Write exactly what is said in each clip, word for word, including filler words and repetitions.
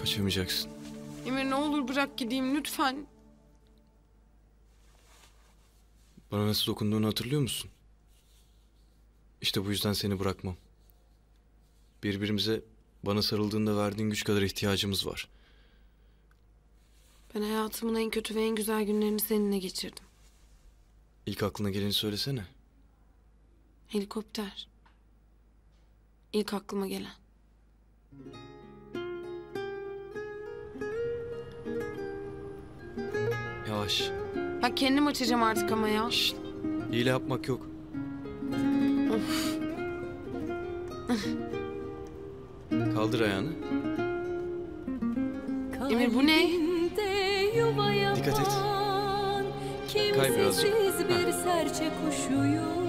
Kaçamayacaksın. Emir ne olur bırak gideyim lütfen. Bana nasıl dokunduğunu hatırlıyor musun? İşte bu yüzden seni bırakmam. Birbirimize bana sarıldığında verdiğin güç kadar ihtiyacımız var. Ben hayatımın en kötü ve en güzel günlerini seninle geçirdim. İlk aklına geleni söylesene. Helikopter. İlk aklıma gelen. Yavaş. Ya kendim açacağım artık ama ya. Şşt. Hile yapmak yok. Of. Kaldır ayağını. Emir bu ne? Dikkat et. Kay birazcık. Bir serçe kuşuyum.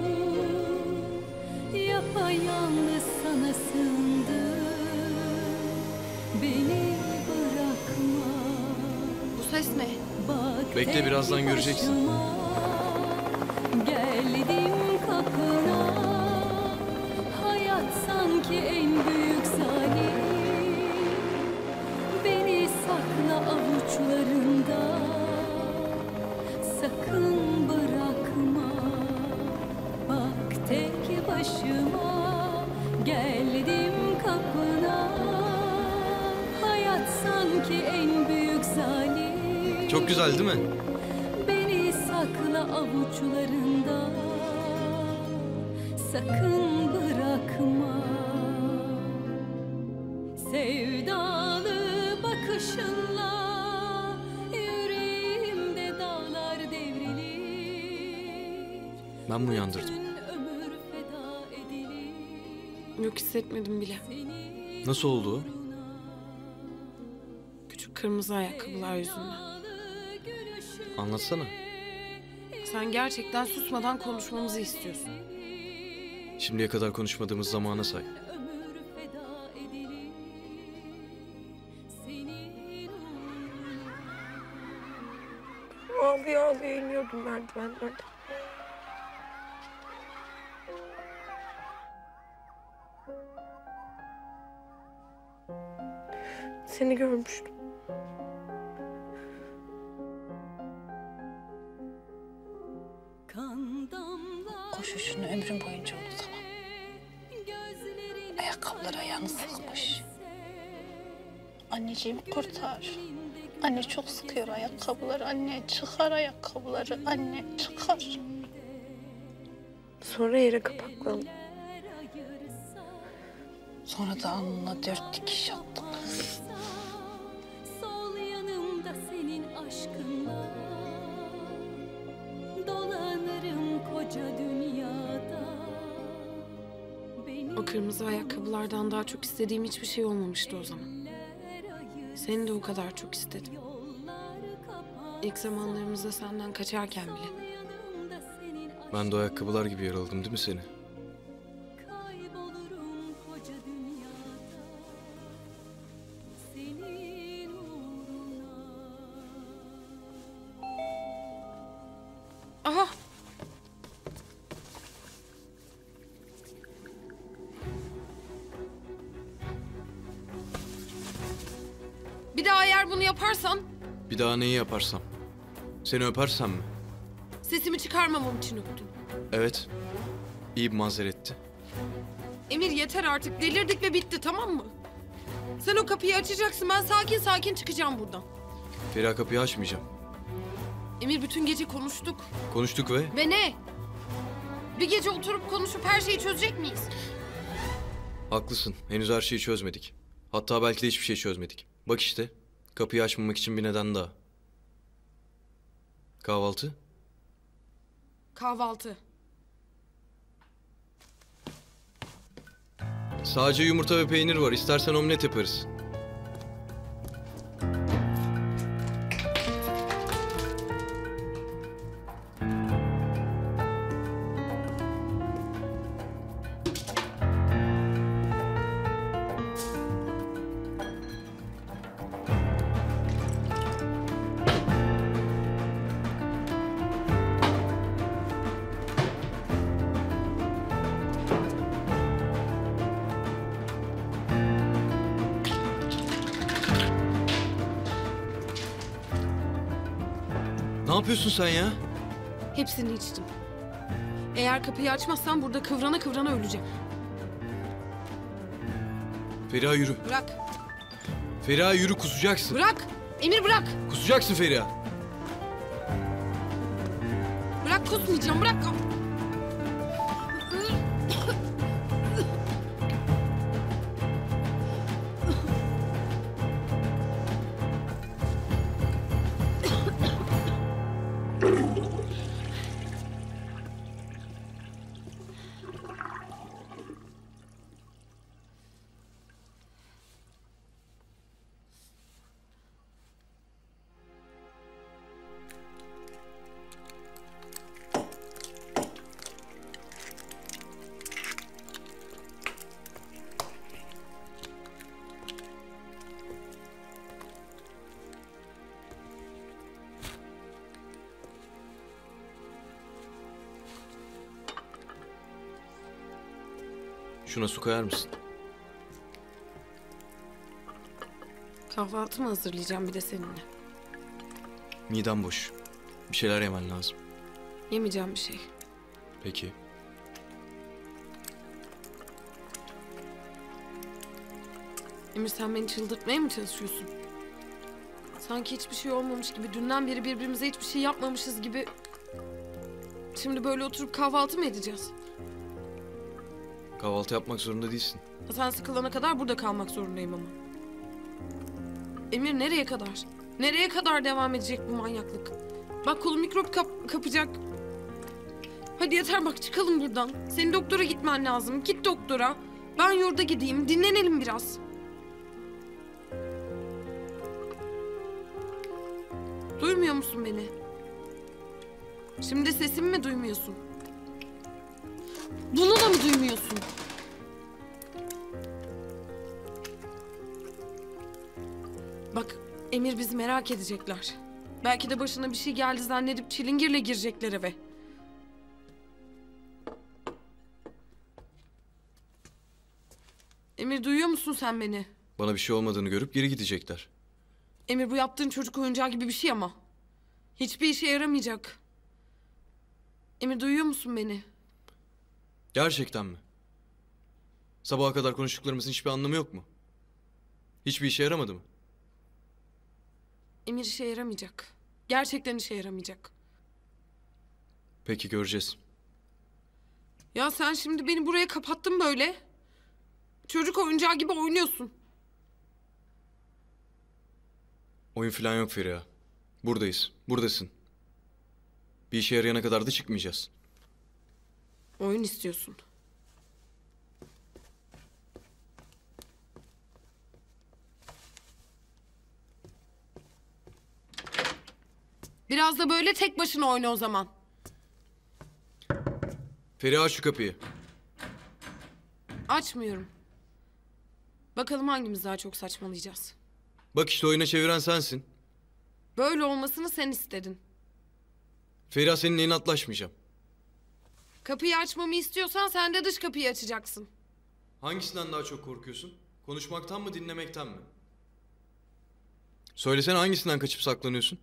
Yapayalnız sana sığındım. Beni bırakma. Bu ses ne? Bak, bekle birazdan göreceksin. Geldim kapına. Hayat sanki en büyük zalim. Beni sakla avuçlarında. Sakın bırakma. Bak tek başıma. Geldim kapına. Hayat sanki en büyük zalim. Çok güzel değil mi? Beni sakla avuçlarında. Sakın bırakma. Sevdalı bakışınla yüreğimde dağlar devrilir. Ben mi uyandırdım? Ömür feda edilir. Yok hissetmedim bile. Nasıl oldu? Küçük kırmızı ayakkabılar yüzünden. Anlatsana. Sen gerçekten susmadan konuşmamızı istiyorsun. Şimdiye kadar konuşmadığımız zamana say. Ağlıyor ağlıyor iniyordum merdivenlerden. Seni görmüştüm. Koşuşunu ömrüm boyunca unutamam. Ayakkabıları ayağını sıkmış. Anneciğim kurtar. Anne çok sıkıyor ayakkabıları. Anne çıkar ayakkabıları. Anne çıkar. Sonra yere kapaklandım. Sonra da alnına dört dikiş attım. Sol yanımda senin aşkınla. O kırmızı ayakkabılardan daha çok istediğim hiçbir şey olmamıştı o zaman. Seni de o kadar çok istedim. İlk zamanlarımızda senden kaçarken bile. Ben de o ayakkabılar gibi yaraladım değil mi seni? Aha! Bir daha eğer bunu yaparsan... Bir daha neyi yaparsam? Seni öpersem mi? Sesimi çıkarmamam için öptün. Evet. İyi bir mazeretti. Emir yeter artık. Delirdik ve bitti, tamam mı? Sen o kapıyı açacaksın. Ben sakin sakin çıkacağım buradan. Feriha kapıyı açmayacağım. Emir bütün gece konuştuk. Konuştuk ve? Ve ne? Bir gece oturup konuşup her şeyi çözecek miyiz? Haklısın. Henüz her şeyi çözmedik. Hatta belki de hiçbir şey çözmedik. Bak işte, kapıyı açmamak için bir neden daha. Kahvaltı? Kahvaltı. Sadece yumurta ve peynir var. İstersen omlet yaparız. Ne yapıyorsun sen ya? Hepsini içtim. Eğer kapıyı açmazsan burada kıvrana kıvrana öleceğim. Feriha yürü. Bırak. Feriha yürü, kusacaksın. Bırak. Emir bırak. Kusacaksın Feriha. Bırak, kusmayacağım. Bırak. Şuna su koyar mısın? Kahvaltı mı hazırlayacağım bir de seninle? Midem boş. Bir şeyler yemen lazım. Yemeyeceğim bir şey. Peki. Emir, sen beni çıldırtmaya mı çalışıyorsun? Sanki hiçbir şey olmamış gibi, dünden beri birbirimize hiçbir şey yapmamışız gibi... Şimdi böyle oturup kahvaltı mı edeceğiz? Kahvaltı yapmak zorunda değilsin. Sen sıkılana kadar burada kalmak zorundayım ama. Emir, nereye kadar? Nereye kadar devam edecek bu manyaklık? Bak, kolum mikrop kap kapacak. Hadi yeter bak, çıkalım buradan. Senin doktora gitmen lazım. Git doktora. Ben yurda gideyim. Dinlenelim biraz. Duymuyor musun beni? Şimdi sesimi mi duymuyorsun? Bunu da mı duymuyorsun? Bak Emir, bizi merak edecekler. Belki de başına bir şey geldi zannedip çilingirle girecekler eve. Emir, duyuyor musun sen beni? Bana bir şey olmadığını görüp geri gidecekler. Emir, bu yaptığın çocuk oyuncağı gibi bir şey ama. Hiçbir işe yaramayacak. Emir, duyuyor musun beni? Gerçekten mi? Sabaha kadar konuştuklarımızın hiçbir anlamı yok mu? Hiçbir işe yaramadı mı? Emir, işe yaramayacak. Gerçekten işe yaramayacak. Peki, göreceğiz. Ya sen şimdi beni buraya kapattın böyle. Çocuk oyuncağı gibi oynuyorsun. Oyun falan yok Feriha. Buradayız, buradasın. Bir işe yarayana kadar da çıkmayacağız. Oyun istiyorsun. Biraz da böyle tek başına oyna o zaman. Feriha, aç şu kapıyı. Açmıyorum. Bakalım hangimiz daha çok saçmalayacağız. Bak işte, oyuna çeviren sensin. Böyle olmasını sen istedin. Feriha, seninle inatlaşmayacağım. Kapıyı açmamı istiyorsan sen de dış kapıyı açacaksın. Hangisinden daha çok korkuyorsun? Konuşmaktan mı, dinlemekten mi? Söylesene, hangisinden kaçıp saklanıyorsun?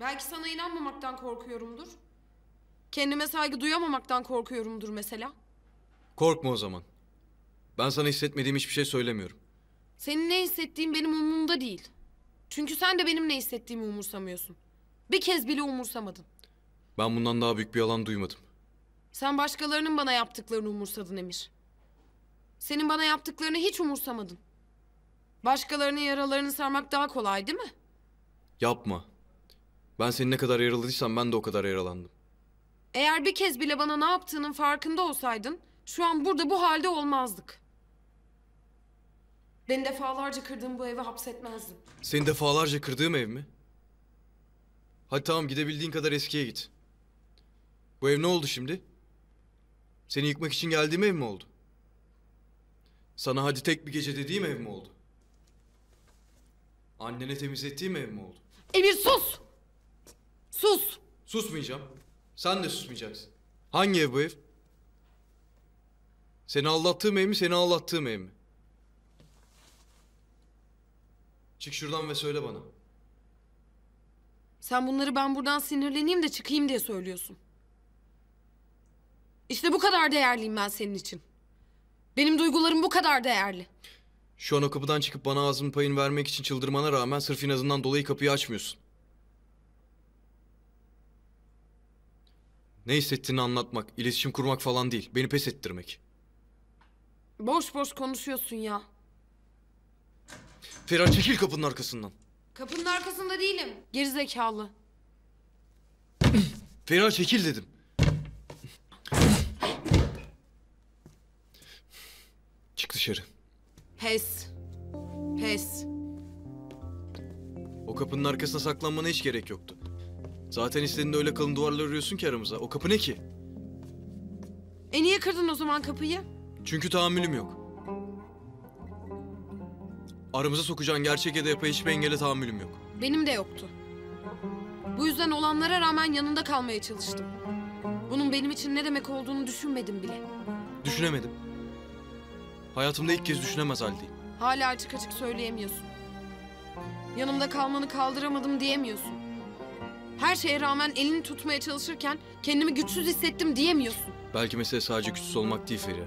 Belki sana inanmamaktan korkuyorumdur. Kendime saygı duyamamaktan korkuyorumdur mesela. Korkma o zaman. Ben sana hissetmediğim hiçbir şey söylemiyorum. Senin ne hissettiğin benim umurumda değil. Çünkü sen de benim ne hissettiğimi umursamıyorsun. Bir kez bile umursamadın. Ben bundan daha büyük bir yalan duymadım. Sen başkalarının bana yaptıklarını umursadın Emir. Senin bana yaptıklarını hiç umursamadın. Başkalarının yaralarını sarmak daha kolay değil mi? Yapma. Ben seni ne kadar yaraladıysam ben de o kadar yaralandım. Eğer bir kez bile bana ne yaptığının farkında olsaydın... ...şu an burada bu halde olmazdık. Beni defalarca kırdığım bu eve hapsetmezdin. Seni defalarca kırdığım ev mi? Hadi tamam, gidebildiğin kadar eskiye git. Bu ev ne oldu şimdi? Seni yıkmak için geldiğim ev mi oldu? Sana hadi tek bir gece dediğim ev mi oldu? Annene temizlettiğim ev mi oldu? Emir sus! Sus! Susmayacağım. Sen de susmayacaksın. Hangi ev bu ev? Seni aldattığım ev mi, seni aldattığım ev mi? Çık şuradan ve söyle bana. Sen bunları ben buradan sinirleneyim de çıkayım diye söylüyorsun. İşte bu kadar değerliyim ben senin için. Benim duygularım bu kadar değerli. Şu an o kapıdan çıkıp bana ağzımın payını vermek için çıldırmana rağmen sırf inazından dolayı kapıyı açmıyorsun. Ne hissettiğini anlatmak, iletişim kurmak falan değil. Beni pes ettirmek. Boş boş konuşuyorsun ya. Feriha çekil kapının arkasından. Kapının arkasında değilim. Gerizekalı. Feriha çekil dedim. Çık dışarı. Pes. Pes. O kapının arkasına saklanmana hiç gerek yoktu. Zaten istediğinde öyle kalın duvarlar örüyorsun ki aramıza. O kapı ne ki? E niye kırdın o zaman kapıyı? Çünkü tahammülüm yok. Aramıza sokacağın gerçek ya da yapay hiçbir engele tahammülüm yok. Benim de yoktu. Bu yüzden olanlara rağmen yanında kalmaya çalıştım. Bunun benim için ne demek olduğunu düşünmedim bile. Düşünemedim. Hayatımda ilk kez düşünemez haldeyim. Hala açık açık söyleyemiyorsun. Yanımda kalmanı kaldıramadım diyemiyorsun. Her şeye rağmen elini tutmaya çalışırken kendimi güçsüz hissettim diyemiyorsun. Belki mesele sadece güçsüz olmak değil Feriha.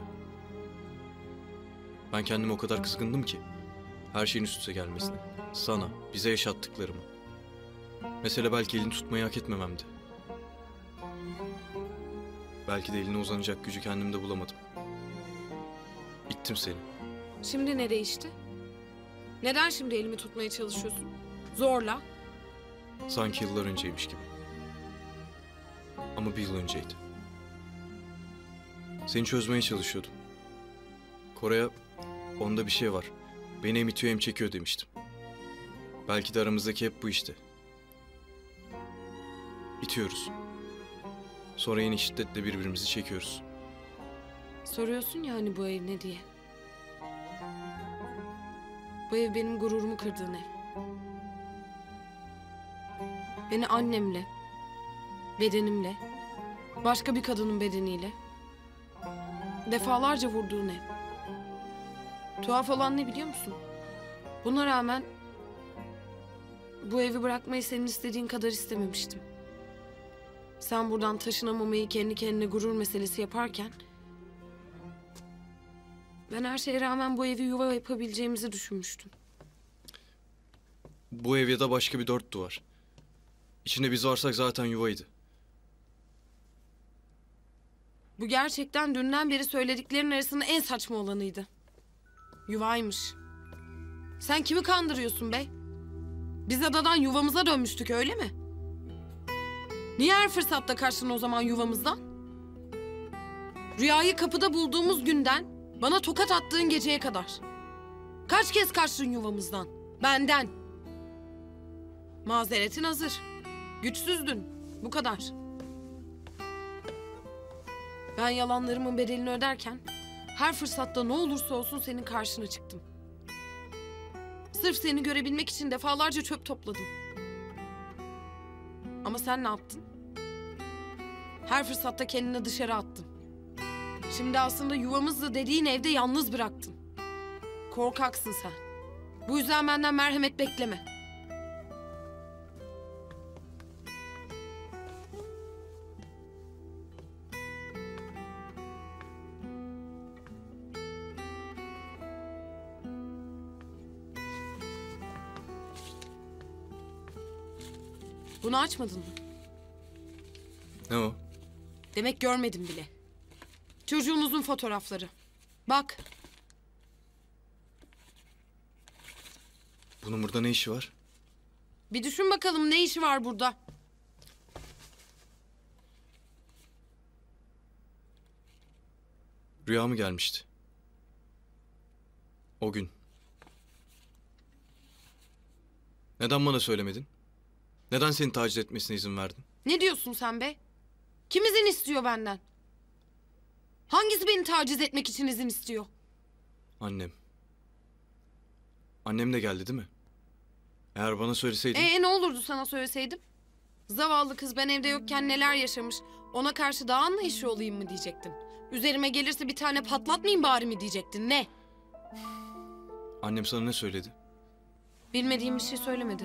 Ben kendime o kadar kızgındım ki. Her şeyin üst üste gelmesine, sana, bize yaşattıklarımı. Mesele belki elini tutmayı hak etmememdi. Belki de eline uzanacak gücü kendimde bulamadım. İttim seni. Şimdi ne değişti? Neden şimdi elimi tutmaya çalışıyorsun? Zorla. Sanki yıllar önceymiş gibi. Ama bir yıl önceydi. Seni çözmeye çalışıyordum. Koray'a onda bir şey var. Beni hem itiyor hem çekiyor demiştim. Belki de aramızdaki hep bu işte. İtiyoruz. Sonra yine şiddetle birbirimizi çekiyoruz. Soruyorsun ya hani bu ev ne diye. Bu ev benim gururumu kırdığın ev. Beni annemle, bedenimle, başka bir kadının bedeniyle defalarca vurduğun ev. Tuhaf olan ne biliyor musun? Buna rağmen bu evi bırakmayı senin istediğin kadar istememiştim. Sen buradan taşınamamayı kendi kendine gurur meselesi yaparken ben her şeye rağmen bu evi yuva yapabileceğimizi düşünmüştüm. Bu ev ya da başka bir dört duvar. İçinde biz varsak zaten yuvaydı. Bu gerçekten dünden beri söylediklerin arasında en saçma olanıydı. Yuvaymış. Sen kimi kandırıyorsun be? Biz adadan yuvamıza dönmüştük öyle mi? Niye her fırsatta kaçtın o zaman yuvamızdan? Rüyayı kapıda bulduğumuz günden bana tokat attığın geceye kadar. Kaç kez kaçtın yuvamızdan? Benden. Mazeretin hazır. Güçsüzdün. Bu kadar. Ben yalanlarımın bedelini öderken her fırsatta ne olursa olsun senin karşına çıktım. Sırf seni görebilmek için defalarca çöp topladım. Ama sen ne yaptın? Her fırsatta kendini dışarı attın. Şimdi aslında yuvamızla dediğin evde yalnız bıraktın. Korkaksın sen. Bu yüzden benden merhamet bekleme. Bunu açmadın mı? Ne o? Demek görmedim bile. Çocuğunuzun fotoğrafları. Bak. Bunun burada ne işi var? Bir düşün bakalım ne işi var burada? Rüya mı gelmişti? O gün. Neden bana söylemedin? Neden seni taciz etmesine izin verdin? Ne diyorsun sen be? Kim izin istiyor benden? Hangisi beni taciz etmek için izin istiyor? Annem. Annem de geldi değil mi? Eğer bana söyleseydin... Ee ne olurdu sana söyleseydim? Zavallı kız ben evde yokken neler yaşamış... ...ona karşı daha anlayışlı olayım mı diyecektin? Üzerime gelirse bir tane patlatmayayım bari mi diyecektin? Ne? Annem sana ne söyledi? Bilmediğim bir şey söylemedi.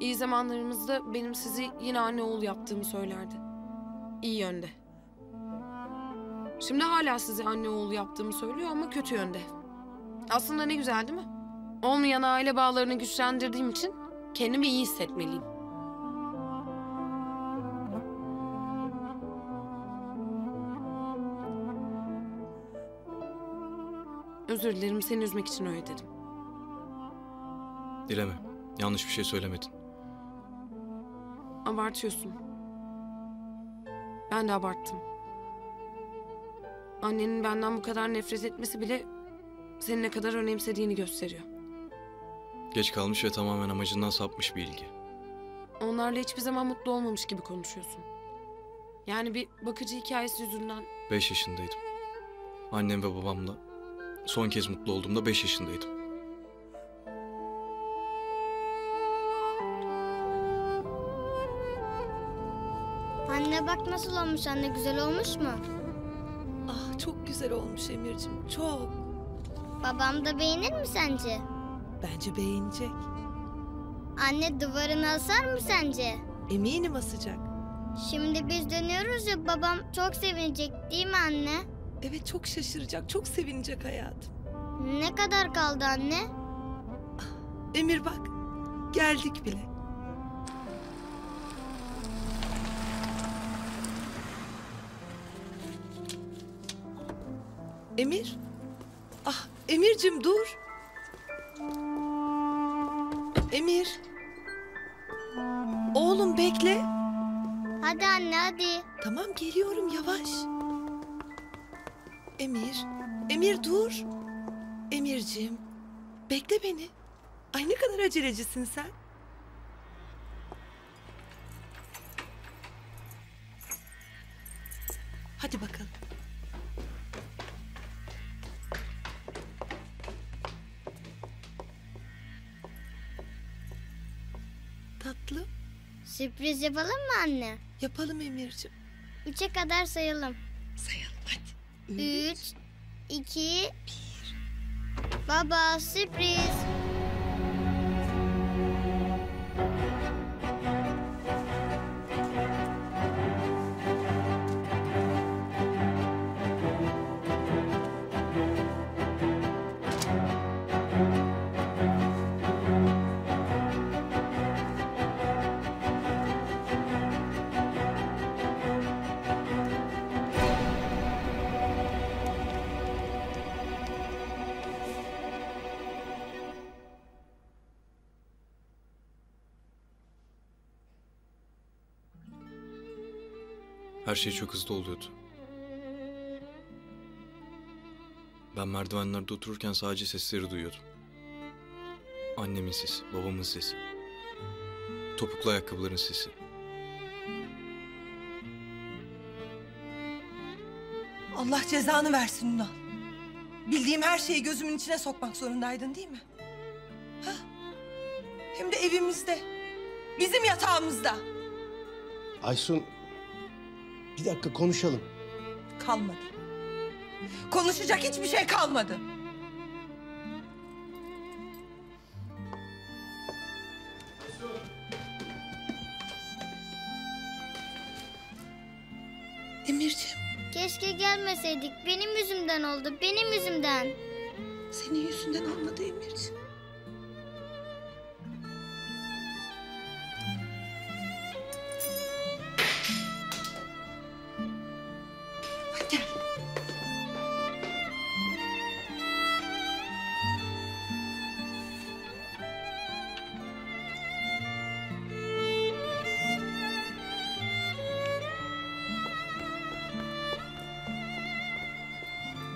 İyi zamanlarımızda benim sizi yine anne oğul yaptığımı söylerdi. İyi yönde. Şimdi hala sizi anne oğul yaptığımı söylüyor ama kötü yönde. Aslında ne güzel değil mi? Olmayan aile bağlarını güçlendirdiğim için kendimi iyi hissetmeliyim. Özür dilerim, seni üzmek için öyle dedim. Dileme, yanlış bir şey söylemedin. Abartıyorsun. Ben de abarttım. Annenin benden bu kadar nefret etmesi bile seni ne kadar önemsediğini gösteriyor. Geç kalmış ve tamamen amacından sapmış bir ilgi. Onlarla hiçbir zaman mutlu olmamış gibi konuşuyorsun. Yani bir bakıcı hikayesi yüzünden... Beş yaşındaydım. Annem ve babamla son kez mutlu olduğumda beş yaşındaydım. Anne bak nasıl olmuş anne, güzel olmuş mu? Ah çok güzel olmuş Emir'ciğim, çok. Babam da beğenir mi sence? Bence beğenecek. Anne duvarına asar mı sence? Eminim asacak. Şimdi biz dönüyoruz ya, babam çok sevinecek değil mi anne? Evet çok şaşıracak, çok sevinecek hayatım. Ne kadar kaldı anne? Emir bak, geldik bile. Emir? Ah Emir'cim dur. Emir. Oğlum bekle. Hadi anne hadi. Tamam geliyorum, yavaş. Emir. Emir dur. Emir'cim. Bekle beni. Ay ne kadar acelecisin sen. Hadi bakalım. Tatlım. Sürpriz yapalım mı anne? Yapalım Emir'ciğim. Üçe kadar sayalım. Sayalım hadi. Üç, Üç iki, bir. Baba sürpriz. Her şey çok hızlı oluyordu. Ben merdivenlerde otururken sadece sesleri duyuyordum. Annemin sesi, babamın sesi. Topuklu ayakkabıların sesi. Allah cezanı versin Ünal. Bildiğim her şeyi gözümün içine sokmak zorundaydın değil mi? Ha? Hem de evimizde. Bizim yatağımızda. Aysun... Bir dakika konuşalım. Kalmadı. Konuşacak hiçbir şey kalmadı. Emir'ciğim. Keşke gelmeseydik. Benim yüzümden oldu. Benim yüzümden. Senin yüzünden olmadı Emir'ciğim.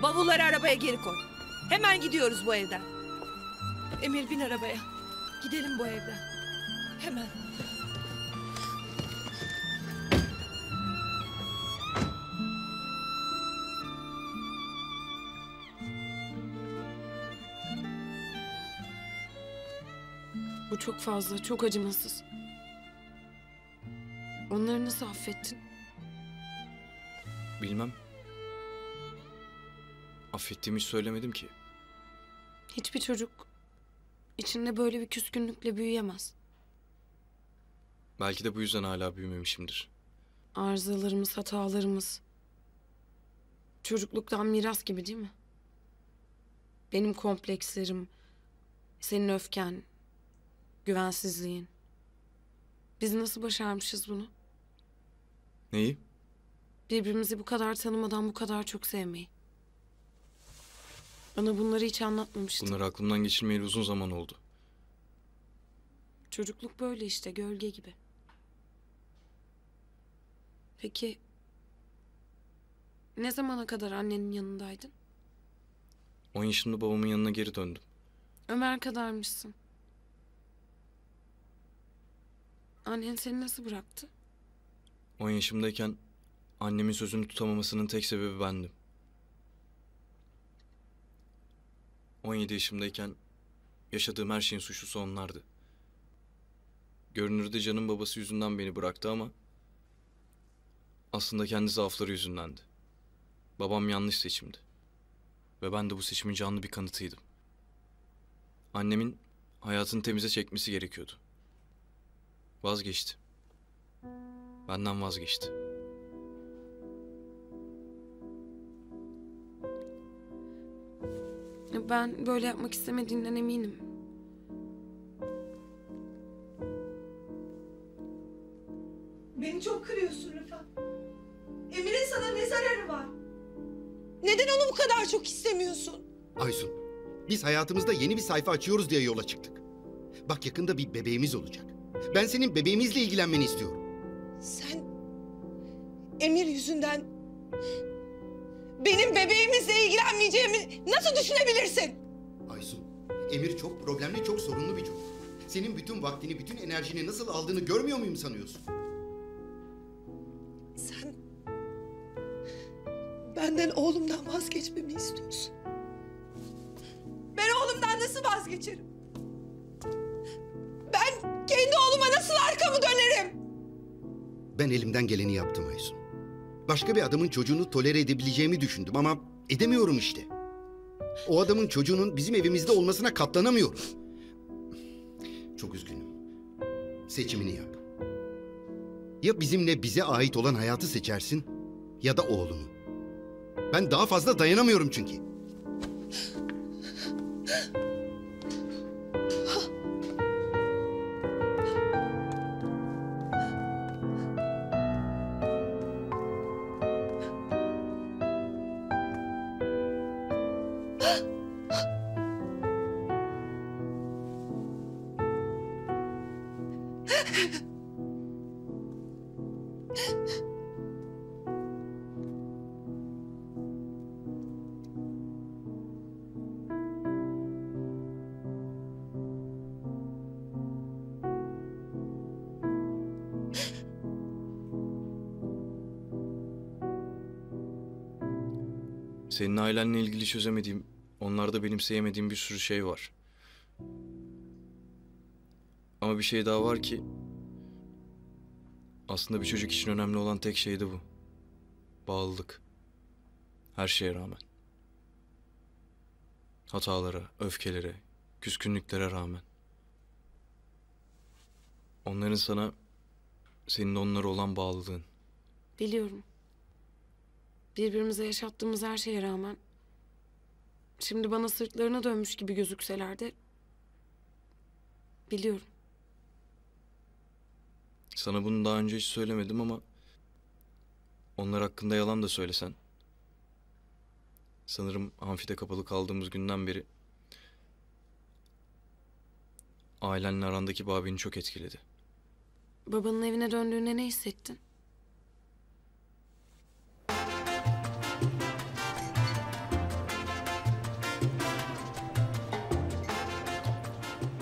Bavulları arabaya geri koy. Hemen gidiyoruz bu evden. Emir bin arabaya. Gidelim bu evden. Hemen. Bu çok fazla, çok acımasız. Onları nasıl affettin? Bilmem. Affettiğimi hiç söylemedim ki. Hiçbir çocuk içinde böyle bir küskünlükle büyüyemez. Belki de bu yüzden hala büyümemişimdir. Arızalarımız, hatalarımız... çocukluktan miras gibi değil mi? Benim komplekslerim, senin öfken, güvensizliğin. Biz nasıl başarmışız bunu? Neyi? Birbirimizi bu kadar tanımadan bu kadar çok sevmeyi. Bana bunları hiç anlatmamıştım. Bunları aklımdan geçirmeyeli uzun zaman oldu. Çocukluk böyle işte, gölge gibi. Peki... ne zamana kadar annenin yanındaydın? On yaşında babamın yanına geri döndüm. Ömer kadarmışsın. Annen seni nasıl bıraktı? On yaşımdayken annemin sözünü tutamamasının tek sebebi bendim. On yedi yaşımdayken yaşadığım her şeyin suçlusu onlardı. Görünürde canım babası yüzünden beni bıraktı ama aslında kendi zaafları yüzündendi. Babam yanlış seçimdi. Ve ben de bu seçimin canlı bir kanıtıydım. Annemin hayatını temize çekmesi gerekiyordu. Vazgeçti. Benden vazgeçti. Ben böyle yapmak istemediğinden eminim. Beni çok kırıyorsun Rıfat. Emir'in sana ne zararı var? Neden onu bu kadar çok istemiyorsun? Aysun, biz hayatımızda yeni bir sayfa açıyoruz diye yola çıktık. Bak yakında bir bebeğimiz olacak. Ben senin bebeğimizle ilgilenmeni istiyorum. Sen Emir yüzünden benim bebeğimizle ilgilenmeyeceğimi nasıl düşünebilirsin? Aysun, Emir çok problemli, çok sorunlu bir çocuk. Senin bütün vaktini, bütün enerjini nasıl aldığını görmüyor muyum sanıyorsun? Sen benden, oğlumdan vazgeçmemi istiyorsun. Ben oğlumdan nasıl vazgeçerim? Ben kendi oğluma nasıl arkamı dönerim? Ben elimden geleni yaptım Aysun. Başka bir adamın çocuğunu tolere edebileceğimi düşündüm ama edemiyorum işte. O adamın çocuğunun bizim evimizde olmasına katlanamıyorum. Çok üzgünüm. Seçimini yap. Ya bizimle, bize ait olan hayatı seçersin ya da oğlunu. Ben daha fazla dayanamıyorum çünkü. Senin ailenle ilgili çözemediğim, onlarda benimseyemediğim bir sürü şey var. Ama bir şey daha var ki... aslında bir çocuk için önemli olan tek şey de bu. Bağlılık. Her şeye rağmen. Hatalara, öfkelere, küskünlüklere rağmen. Onların sana, senin onlara olan bağlılığın. Biliyorum. Birbirimize yaşattığımız her şeye rağmen... şimdi bana sırtlarına dönmüş gibi gözükseler de... biliyorum. Sana bunu daha önce hiç söylemedim ama... onlar hakkında yalan da söylesen... sanırım amfide kapalı kaldığımız günden beri... ailenle arandaki bağ beni çok etkiledi. Babanın evine döndüğünde ne hissettin?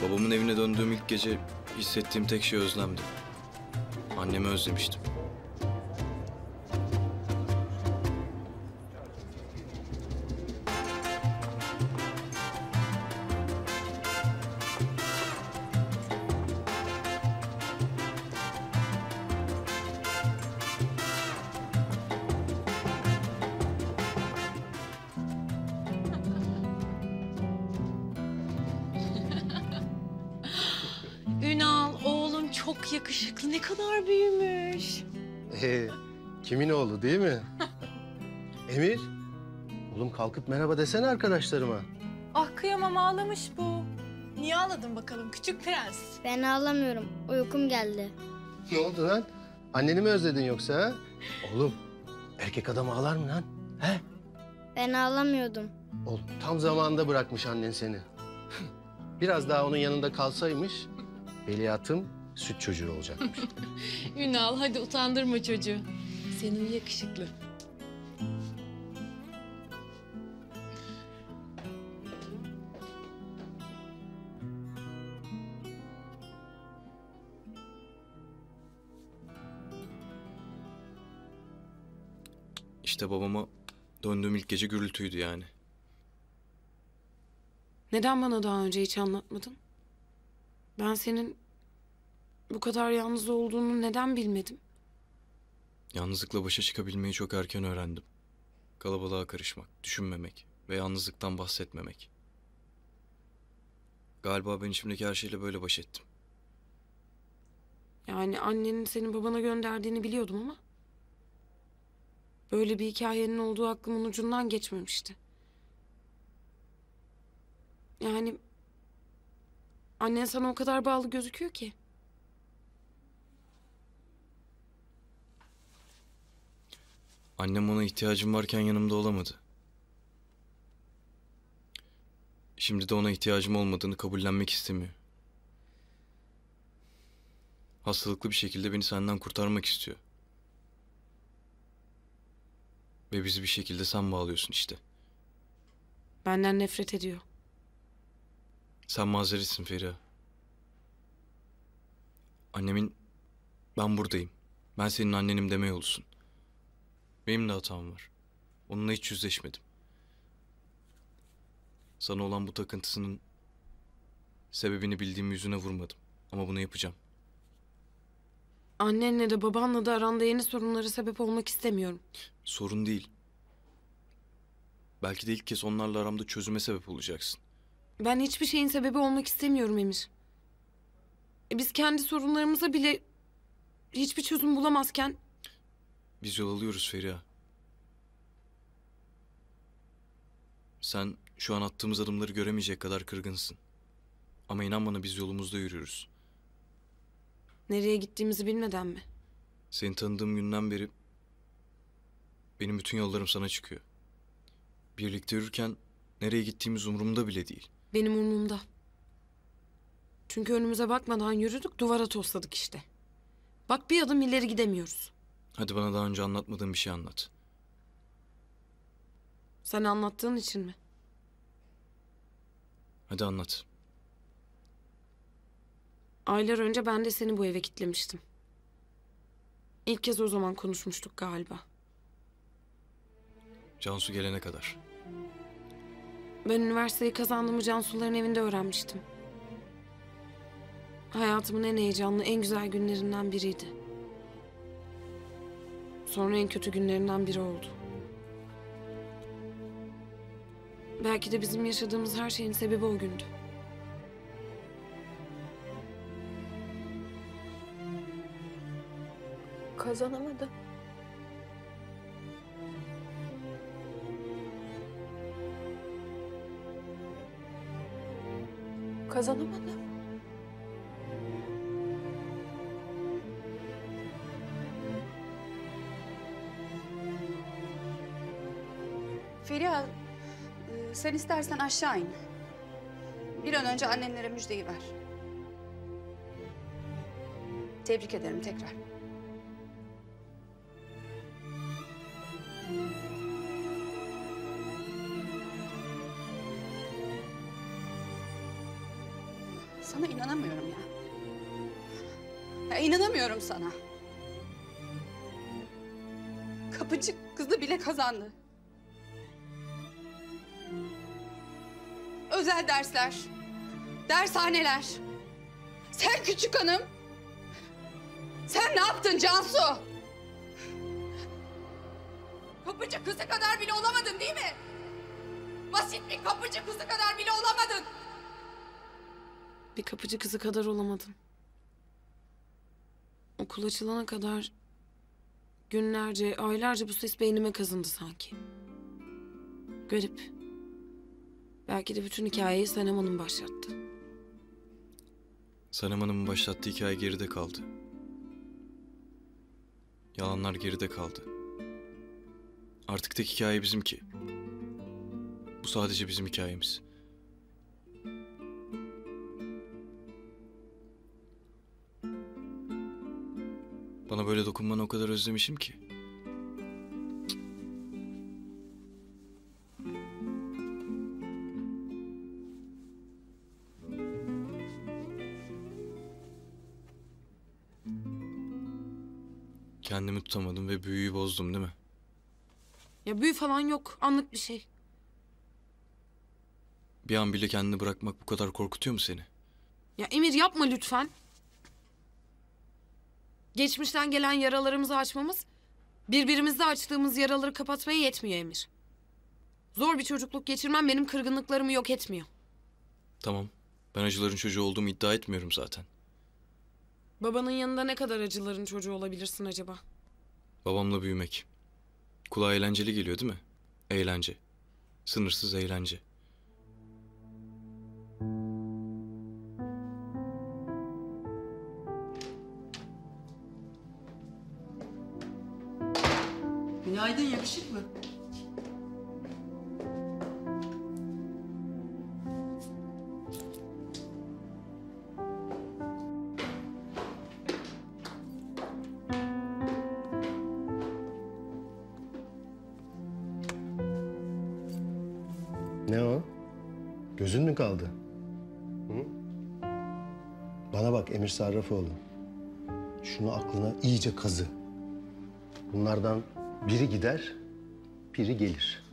Babamın evine döndüğüm ilk gece hissettiğim tek şey özlemdi. Annemi özlemiştim. çok yakışıklı, ne kadar büyümüş. Ee, kimin oğlu değil mi? Emir, oğlum kalkıp merhaba desene arkadaşlarıma. Ah kıyamam, ağlamış bu. Niye ağladın bakalım küçük prens? Ben ağlamıyorum, uykum geldi. Ne oldu lan? Anneni mi özledin yoksa ha? Oğlum, erkek adam ağlar mı lan? He? Ben ağlamıyordum. Oğlum, tam zamanında bırakmış annen seni. Biraz daha onun yanında kalsaymış, veliahtım süt çocuğu olacakmış. Ünal, hadi utandırma çocuğu. Senin yakışıklı. İşte babama döndüğüm ilk gece gürültüydü yani. Neden bana daha önce hiç anlatmadın? Ben senin bu kadar yalnız olduğunu neden bilmedim? Yalnızlıkla başa çıkabilmeyi çok erken öğrendim. Kalabalığa karışmak, düşünmemek ve yalnızlıktan bahsetmemek. Galiba ben içimdeki her şeyle böyle baş ettim. Yani annenin senin babana gönderdiğini biliyordum ama... böyle bir hikayenin olduğu aklımın ucundan geçmemişti. Yani... annen sana o kadar bağlı gözüküyor ki. Annem ona ihtiyacım varken yanımda olamadı. Şimdi de ona ihtiyacım olmadığını kabullenmek istemiyor. Hastalıklı bir şekilde beni senden kurtarmak istiyor. Ve bizi bir şekilde sen bağlıyorsun işte. Benden nefret ediyor. Sen mazeretsin Feriha. Annemin ben buradayım, ben senin annenim deme yolusun. Benim de hatam var. Onunla hiç yüzleşmedim. Sana olan bu takıntısının sebebini bildiğim yüzüne vurmadım. Ama bunu yapacağım. Annenle de babanla da aranda yeni sorunlara sebep olmak istemiyorum. Sorun değil. Belki de ilk kez onlarla aramda çözüme sebep olacaksın. Ben hiçbir şeyin sebebi olmak istemiyorum Emir. E biz kendi sorunlarımıza bile hiçbir çözüm bulamazken... Biz yol alıyoruz Feriha. Sen şu an attığımız adımları göremeyecek kadar kırgınsın. Ama inan bana biz yolumuzda yürüyoruz. Nereye gittiğimizi bilmeden mi? Seni tanıdığım günden beri benim bütün yollarım sana çıkıyor. Birlikte yürürken nereye gittiğimiz umurumda bile değil. Benim umurumda. Çünkü önümüze bakmadan yürüdük, duvara tosladık işte. Bak bir adım ileri gidemiyoruz. Hadi bana daha önce anlatmadığın bir şey anlat. Sen anlattığın için mi? Hadi anlat. Aylar önce ben de seni bu eve kitlemiştim. İlk kez o zaman konuşmuştuk galiba. Cansu gelene kadar. Ben üniversiteyi kazandığımı Cansu'ların evinde öğrenmiştim. Hayatımın en heyecanlı, en güzel günlerinden biriydi. Sonra en kötü günlerinden biri oldu. Belki de bizim yaşadığımız her şeyin sebebi o gündü. Kazanamadım. Kazanamadım. Feriha, sen istersen aşağı in. Bir an önce annenlere müjdeyi ver. Tebrik ederim tekrar. Sana inanamıyorum ya. Ya inanamıyorum sana. Kapıcı kızı bile kazandı. Özel dersler, dershaneler. Sen küçük hanım. Sen ne yaptın Cansu? Kapıcı kızı kadar bile olamadın değil mi? Basit bir kapıcı kızı kadar bile olamadın. Bir kapıcı kızı kadar olamadım. Okul açılana kadar günlerce, aylarca bu ses beynime kazındı sanki. Garip. Belki de bütün hikayeyi Sanem Hanım başlattı. Sanem Hanım'ın başlattığı hikaye geride kaldı. Yalanlar geride kaldı. Artık tek hikaye bizimki. Bu sadece bizim hikayemiz. Bana böyle dokunmanı o kadar özlemişim ki. Kendimi tutamadım ve büyüyü bozdum değil mi? Ya büyü falan yok. Anlık bir şey. Bir an bile kendini bırakmak bu kadar korkutuyor mu seni? Ya Emir yapma lütfen. Geçmişten gelen yaralarımızı açmamız, birbirimizle açtığımız yaraları kapatmaya yetmiyor Emir. Zor bir çocukluk geçirmem benim kırgınlıklarımı yok etmiyor. Tamam. Ben acıların çocuğu olduğumu iddia etmiyorum zaten. Babanın yanında ne kadar acıların çocuğu olabilirsin acaba? Babamla büyümek. Kulağa eğlenceli geliyor değil mi? Eğlence. Sınırsız eğlence. Günaydın yakışıklı. Ne o? Gözün mü kaldı? Hı? Bana bak Emir Sarrafoğlu. Şunu aklına iyice kazı. Bunlardan biri gider, biri gelir.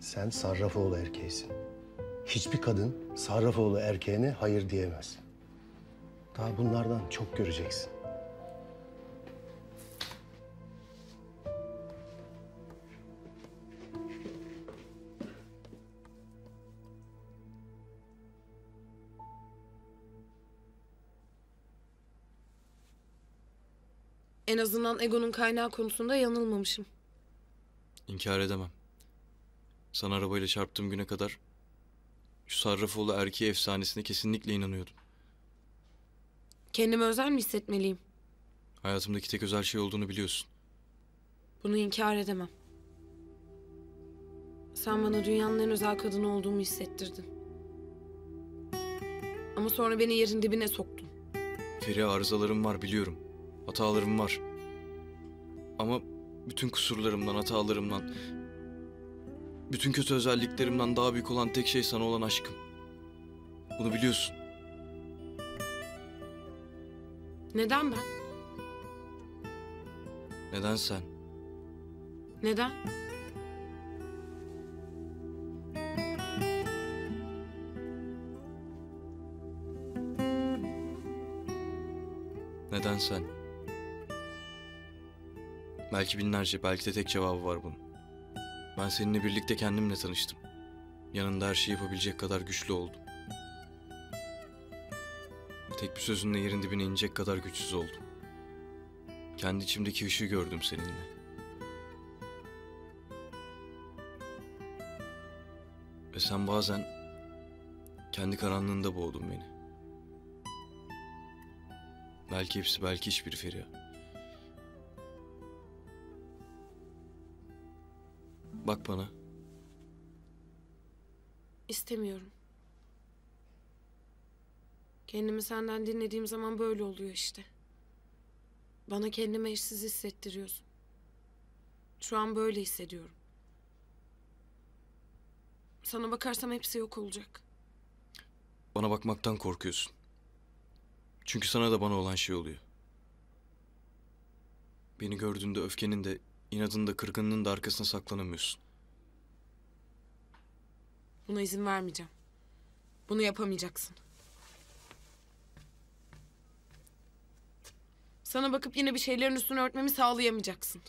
Sen Sarrafoğlu erkeğisin. Hiçbir kadın Sarrafoğlu erkeğine hayır diyemez. Daha bunlardan çok göreceksin. En azından egonun kaynağı konusunda yanılmamışım. İnkar edemem. Sana arabayla çarptığım güne kadar şu Sarrafoğlu erkeği efsanesine kesinlikle inanıyordum. Kendimi özel mi hissetmeliyim? Hayatımdaki tek özel şey olduğunu biliyorsun. Bunu inkar edemem. Sen bana dünyanın en özel kadını olduğumu hissettirdin. Ama sonra beni yerin dibine soktun. Feriha, arızalarım var biliyorum. Hatalarım var. Ama bütün kusurlarımdan, hatalarımdan, bütün kötü özelliklerimden daha büyük olan tek şey sana olan aşkım. Bunu biliyorsun. Neden ben? Neden sen? Neden? Neden sen? Belki binlerce, belki de tek cevabı var bunun. Ben seninle birlikte kendimle tanıştım. Yanında her şeyi yapabilecek kadar güçlü oldum. Tek bir sözünle yerin dibine inecek kadar güçsüz oldum. Kendi içimdeki ışığı gördüm seninle. Ve sen bazen kendi karanlığında boğdun beni. Belki hepsi, belki hiçbiri Feriha. Bak bana. İstemiyorum. Kendimi senden dinlediğim zaman böyle oluyor işte. Bana kendimi eşsiz hissettiriyorsun. Şu an böyle hissediyorum. Sana bakarsam hepsi yok olacak. Bana bakmaktan korkuyorsun. Çünkü sana da bana olan şey oluyor. Beni gördüğünde öfkenin de, İnadın da, kırgınlığın da arkasına saklanamıyorsun. Buna izin vermeyeceğim. Bunu yapamayacaksın. Sana bakıp yine bir şeylerin üstünü örtmemi sağlayamayacaksın.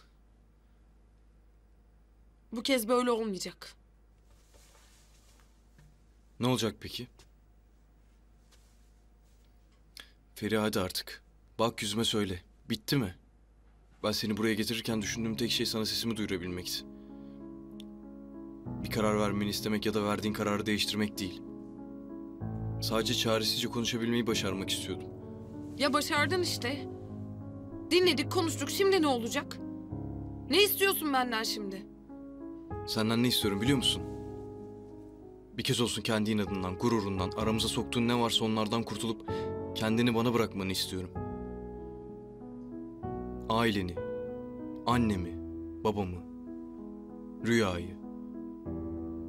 Bu kez böyle olmayacak. Ne olacak peki? Feriha, hadi artık. Bak yüzüme söyle. Bitti mi? Ben seni buraya getirirken düşündüğüm tek şey sana sesimi duyurabilmekti. Bir karar vermeni istemek ya da verdiğin kararı değiştirmek değil. Sadece çaresizce konuşabilmeyi başarmak istiyordum. Ya başardın işte. Dinledik, konuştuk. Şimdi ne olacak? Ne istiyorsun benden şimdi? Senden ne istiyorum biliyor musun? Bir kez olsun kendi inadından, gururundan, aramıza soktuğun ne varsa onlardan kurtulup kendini bana bırakmanı istiyorum. Aileni, annemi, babamı, Rüya'yı,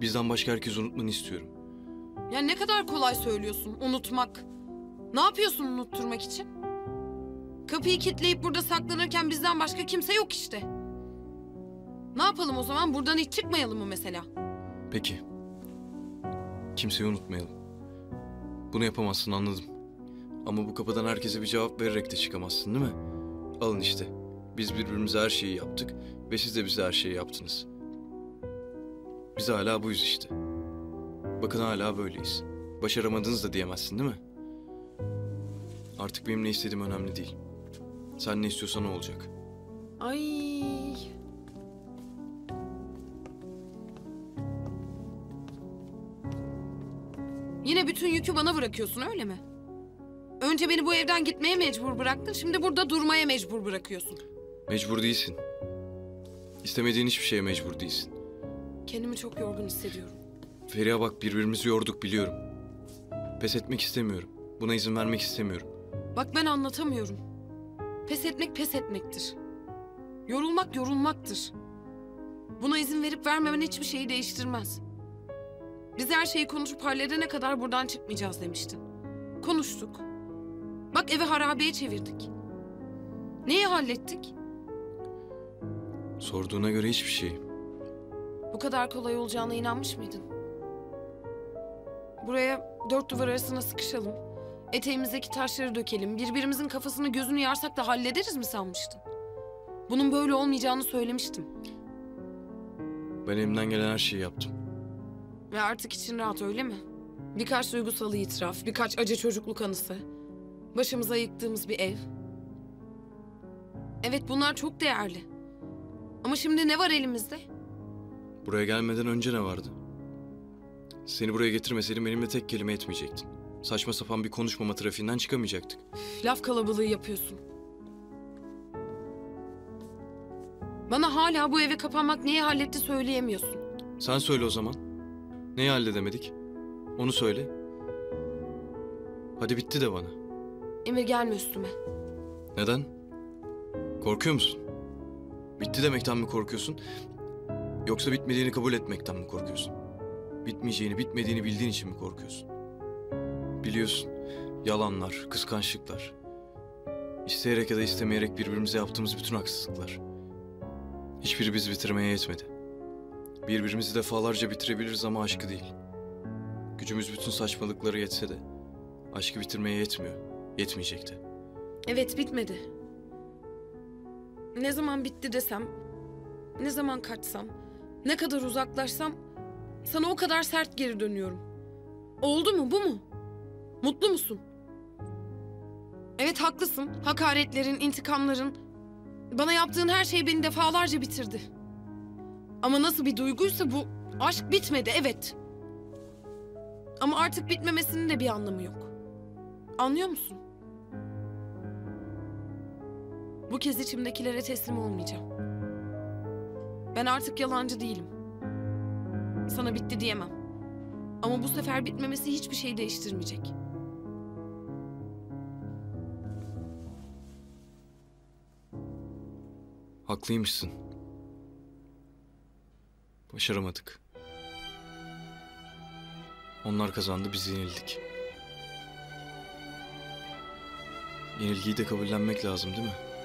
bizden başka herkesi unutmanı istiyorum. Ya ne kadar kolay söylüyorsun unutmak. Ne yapıyorsun unutturmak için? Kapıyı kilitleyip burada saklanırken bizden başka kimse yok işte. Ne yapalım o zaman? Buradan hiç çıkmayalım mı mesela? Peki. Kimseyi unutmayalım. Bunu yapamazsın, anladım. Ama bu kapıdan herkese bir cevap vererek de çıkamazsın değil mi? Alın işte. Biz birbirimize her şeyi yaptık ve siz de bize her şeyi yaptınız. Biz hala buyuz işte. Bakın hala böyleyiz. Başaramadınız da diyemezsin değil mi? Artık benim ne istediğim önemli değil. Sen ne istiyorsan o olacak. Ay. Yine bütün yükü bana bırakıyorsun öyle mi? Önce beni bu evden gitmeye mecbur bıraktın. Şimdi burada durmaya mecbur bırakıyorsun. Mecbur değilsin. İstemediğin hiçbir şeye mecbur değilsin. Kendimi çok yorgun hissediyorum. Feriha bak, birbirimizi yorduk biliyorum. Pes etmek istemiyorum. Buna izin vermek istemiyorum. Bak ben anlatamıyorum. Pes etmek pes etmektir. Yorulmak yorulmaktır. Buna izin verip vermemen hiçbir şeyi değiştirmez. Biz her şeyi konuşup halledene kadar buradan çıkmayacağız demiştin. Konuştuk. Bak evi harabeye çevirdik. Neyi hallettik? Sorduğuna göre hiçbir şey. Bu kadar kolay olacağına inanmış mıydın? Buraya dört duvar arasına sıkışalım. Eteğimizdeki taşları dökelim. Birbirimizin kafasını gözünü yarsak da hallederiz mi sanmıştın? Bunun böyle olmayacağını söylemiştim. Ben elimden gelen her şeyi yaptım. Ve artık için rahat öyle mi? Birkaç duygusal itiraf, birkaç acı çocukluk anısı. Başımıza yıktığımız bir ev. Evet bunlar çok değerli. Ama şimdi ne var elimizde? Buraya gelmeden önce ne vardı? Seni buraya getirmeseydim benimle tek kelime etmeyecektin. Saçma sapan bir konuşmama trafiğinden çıkamayacaktık. Üf, laf kalabalığı yapıyorsun. Bana hala bu eve kapanmak neyi halletti söyleyemiyorsun. Sen söyle o zaman. Neyi halledemedik? Onu söyle. Hadi bitti de bana. Emir gelme üstüme. Neden? Korkuyor musun? Bitti demekten mi korkuyorsun? Yoksa bitmediğini kabul etmekten mi korkuyorsun? Bitmeyeceğini, bitmediğini bildiğin için mi korkuyorsun? Biliyorsun, yalanlar, kıskançlıklar. İsteyerek ya da istemeyerek birbirimize yaptığımız bütün haksızlıklar. Hiçbiri bizi bitirmeye yetmedi. Birbirimizi defalarca bitirebiliriz ama aşkı değil. Gücümüz bütün saçmalıkları yetse de aşkı bitirmeye yetmiyor. Yetmeyecekti. Evet, bitmedi. Ne zaman bitti desem, ne zaman kaçsam, ne kadar uzaklaşsam sana o kadar sert geri dönüyorum. Oldu mu, bu mu? Mutlu musun? Evet, haklısın. Hakaretlerin, intikamların, bana yaptığın her şey beni defalarca bitirdi. Ama nasıl bir duyguysa bu, aşk bitmedi, evet. Ama artık bitmemesinin de bir anlamı yok. Anlıyor musun? Bu kez içimdekilere teslim olmayacağım. Ben artık yalancı değilim. Sana bitti diyemem. Ama bu sefer bitmemesi hiçbir şey değiştirmeyecek. Haklıymışsın. Başaramadık. Onlar kazandı, biz yenildik. Yenilgiyi de kabullenmek lazım, değil mi?